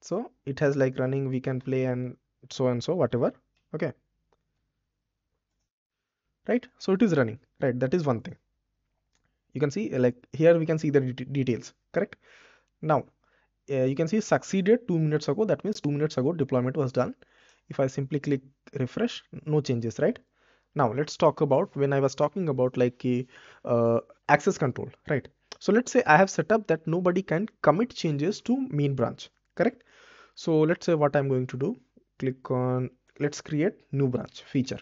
so it has like running, we can play and so and so, whatever. Okay, right, so it is running, right? That is one thing. You can see like here we can see the details, correct? Now uh, you can see succeeded two minutes ago. That means two minutes ago deployment was done. If I simply click refresh, no changes, right? Now let's talk about, when I was talking about like a uh, access control, right? So let's say I have set up that nobody can commit changes to main branch, correct? So let's say what I'm going to do, click on, let's create new branch feature.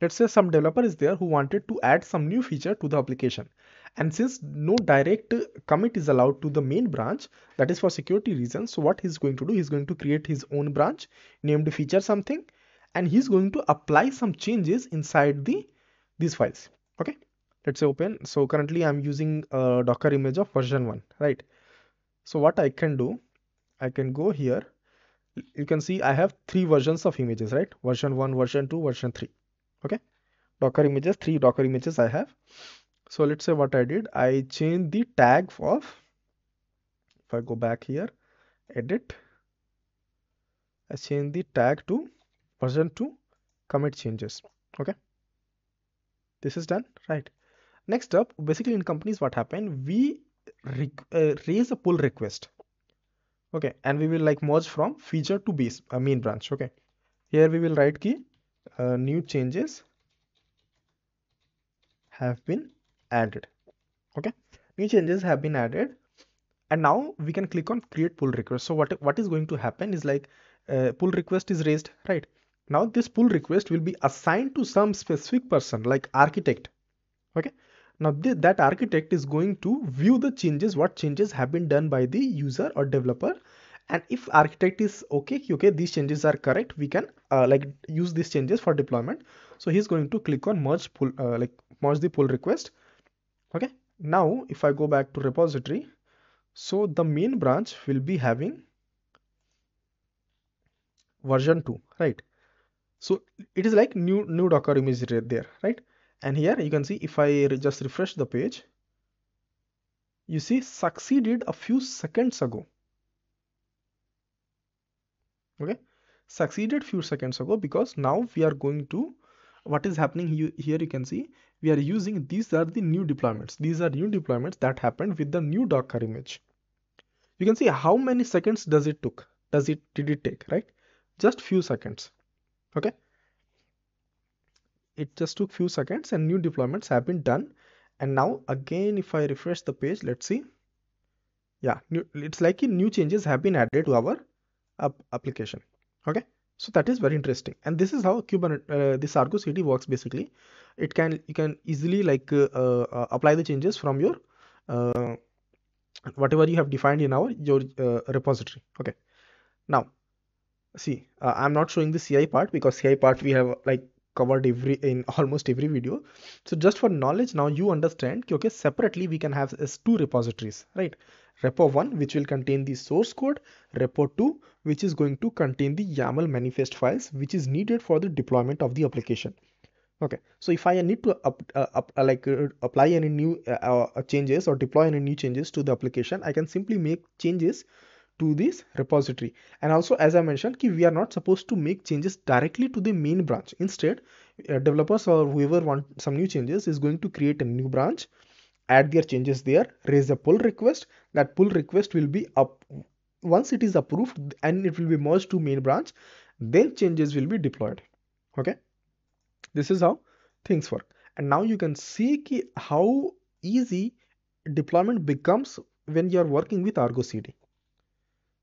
Let's say some developer is there who wanted to add some new feature to the application, and since no direct commit is allowed to the main branch, that is for security reasons. So what he's going to do, he's going to create his own branch named feature something, and he's going to apply some changes inside the these files. Okay, let's say open. So currently I'm using a Docker image of version one, right? So what I can do, I can go here. You can see I have three versions of images, right? Version one, version two, version three. Okay, Docker images, three Docker images I have. So let's say what I did, I changed the tag of, if I go back here, edit, I change the tag to version two, commit changes. Okay, this is done, right? Next up, basically in companies what happened, we uh, raise a pull request, okay, and we will like merge from feature to base, uh, main branch. Okay, here we will write key uh, new changes have been added. Okay, new changes have been added, and now we can click on create pull request. So what what is going to happen is like uh, pull request is raised, right? Now this pull request will be assigned to some specific person like architect. Okay, now th that architect is going to view the changes, what changes have been done by the user or developer, and if architect is okay, okay, these changes are correct, we can uh, like use these changes for deployment. So he's going to click on merge pull, uh, like merge the pull request. Okay, now if I go back to repository, so the main branch will be having version two, right? So it is like new new Docker image right there, right? And here you can see if I just refresh the page, you see succeeded a few seconds ago. Okay, succeeded few seconds ago, because now we are going to, what is happening here, here you can see we are using, these are the new deployments, these are new deployments that happened with the new Docker image. You can see how many seconds does it took, does it did it take, right? Just few seconds. Okay, it just took few seconds and new deployments have been done. And now again if I refresh the page, let's see, yeah, new, it's like new changes have been added to our app application. Okay, so that is very interesting, and this is how Kubernetes, uh, this Argo C D works. Basically, it can you can easily like uh, uh, apply the changes from your uh, whatever you have defined in our your uh, repository. Okay, now see, uh, I'm not showing the C I part because C I part we have like covered every in almost every video. So just for knowledge, now you understand. Okay, separately we can have as two repositories, right? Repo one, which will contain the source code, repo two, which is going to contain the YAML manifest files, which is needed for the deployment of the application. Okay, so if I need to up, uh, up, uh, like uh, apply any new uh, uh, changes or deploy any new changes to the application, I can simply make changes to this repository. And also, as I mentioned, ki we are not supposed to make changes directly to the main branch. Instead, uh, developers or whoever want some new changes is going to create a new branch, add their changes there, raise a pull request. That pull request will be up once it is approved, and it will be merged to main branch, then changes will be deployed. Okay, this is how things work. And now you can see ki how easy deployment becomes when you are working with Argo C D.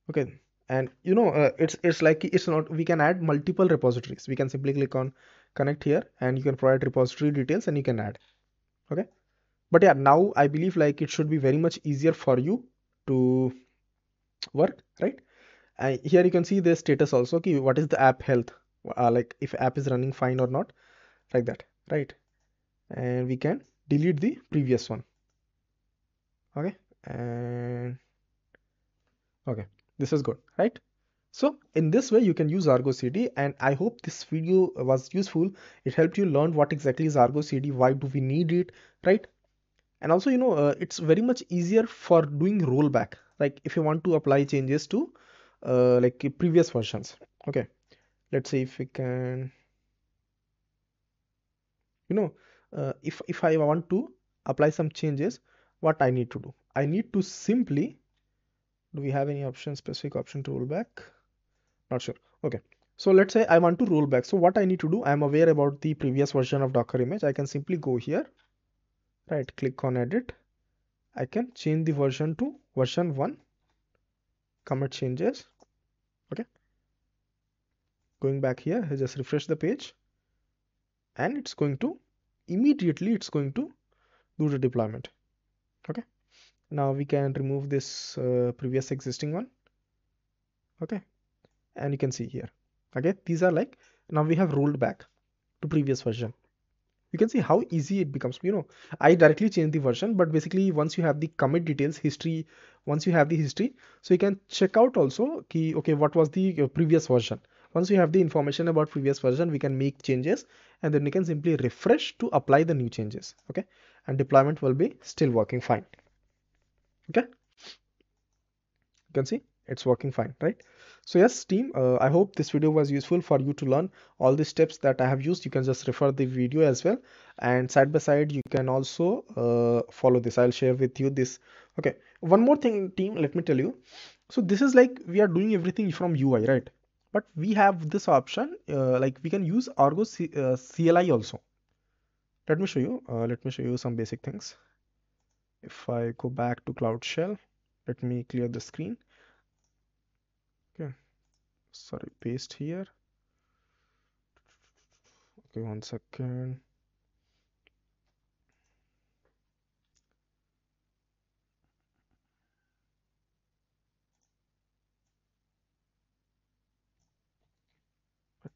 Okay, and you know uh, it's it's like it's not, we can add multiple repositories. We can simply click on connect here, and you can provide repository details and you can add. Okay, but yeah, now I believe like it should be very much easier for you to work, right? And here you can see the status also, okay, what is the app health, uh, like if app is running fine or not, like that, right? And we can delete the previous one. Okay, and okay, this is good, right? So in this way you can use Argo C D, and I hope this video was useful. It helped you learn what exactly is Argo C D, why do we need it, right? And also, you know, uh, it's very much easier for doing rollback, like if you want to apply changes to uh, like previous versions. Okay, let's see if we can, you know, uh, if, if I want to apply some changes, what I need to do, I need to simply, do we have any option, specific option to roll back? Not sure. Okay, so let's say I want to roll back. So what I need to do, I am aware about the previous version of Docker image. I can simply go here, right, click on edit, I can change the version to version one, commit changes. Okay, going back here, I just refresh the page, and it's going to immediately it's going to do the deployment. Okay, now we can remove this uh, previous existing one. Okay, and you can see here, okay, these are like, now we have rolled back to previous version. You can see how easy it becomes. You know, I directly change the version, but basically once you have the commit details, history, once you have the history, so you can check out also key, okay, what was the previous version. Once you have the information about previous version, we can make changes and then we can simply refresh to apply the new changes. Okay, and deployment will be still working fine. Okay, you can see it's working fine, right? So yes team, uh, I hope this video was useful for you to learn all the steps that I have used. You can just refer the video as well, and side by side you can also uh, follow this. I'll share with you this. Okay, one more thing team, let me tell you. So this is like we are doing everything from U I, right? But we have this option, uh, like we can use Argo C uh, C L I also. Let me show you, uh, let me show you some basic things. If I go back to CloudShell, let me clear the screen. Okay, sorry, paste here. Okay, one second.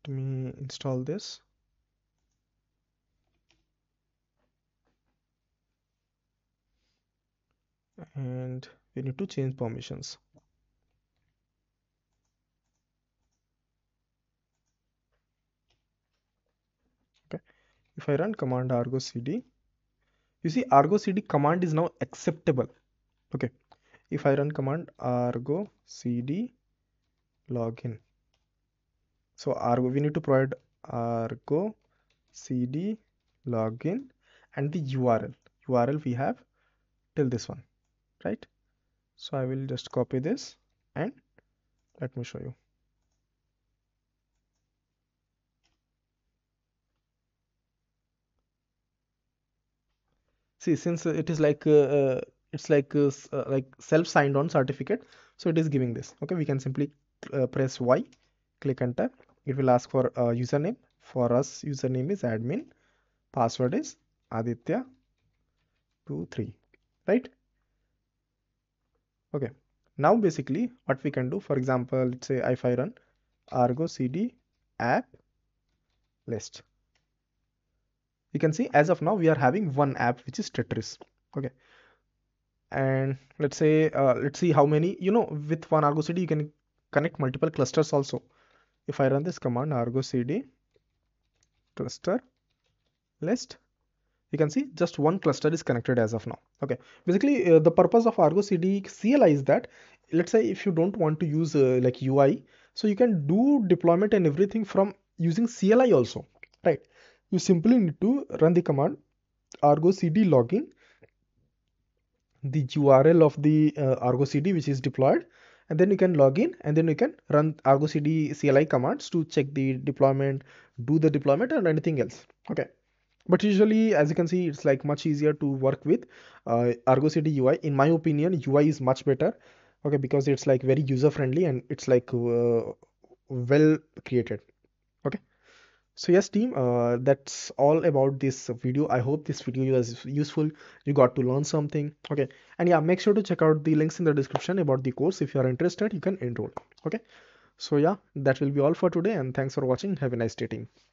Let me install this. And we need to change permissions. Okay. If I run command Argo C D, you see Argo C D command is now acceptable. Okay. If I run command Argo C D login. So Argo, we need to provide Argo C D login and the U R L. U R L we have till this one, right? So I will just copy this and let me show you. See, since it is like uh, it's like uh, like self-signed on certificate, so it is giving this. Okay, we can simply uh, press Y, click enter. It will ask for a username. For us, username is admin, password is Aditya two three, right? Okay, now basically what we can do, for example, let's say if I run Argo C D app list, you can see as of now we are having one app, which is Tetris. Okay, and let's say uh, let's see how many, you know, with one Argo C D you can connect multiple clusters also. If I run this command Argo C D cluster list, you can see just one cluster is connected as of now. Okay, basically uh, the purpose of Argo C D C L I is that, let's say if you don't want to use uh, like U I, so you can do deployment and everything from using C L I also, right? You simply need to run the command Argo C D login, the U R L of the uh, Argo C D which is deployed, and then you can log in and then you can run Argo C D C L I commands to check the deployment, do the deployment and anything else. Okay, but usually as you can see, it's like much easier to work with uh, Argo C D U I. In my opinion, U I is much better. Okay, because it's like very user friendly and it's like uh, well created. Okay, so yes team, uh, that's all about this video. I hope this video was useful, you got to learn something. Okay, and yeah, make sure to check out the links in the description about the course. If you are interested, you can enroll. Okay, so yeah, that will be all for today, and thanks for watching. Have a nice day team.